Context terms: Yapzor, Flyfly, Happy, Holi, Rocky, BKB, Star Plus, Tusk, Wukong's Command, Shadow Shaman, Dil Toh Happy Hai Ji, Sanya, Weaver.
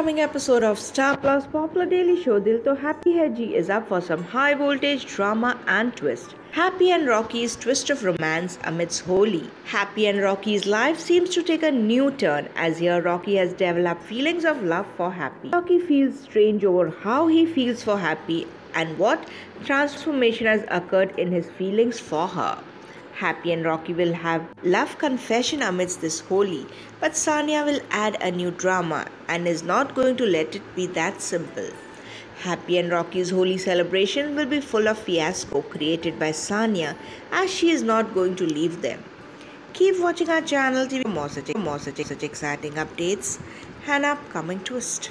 upcoming episode of Star Plus popular daily show Dil Toh Happy Hai Ji is up for some high voltage drama and twist. Happy and Rocky's twist of romance amidst Holi. Happy and Rocky's life seems to take a new turn as here Rocky has developed feelings of love for Happy. Rocky feels strange over how he feels for Happy and what transformation has occurred in his feelings for her. Happy and Rocky will have love confession amidst this Holi, but Sanya will add a new drama and is not going to let it be that simple. Happy and Rocky's Holi celebration will be full of fiasco created by Sanya as she is not going to leave them. Keep watching our channel TV for more such exciting updates and upcoming twist.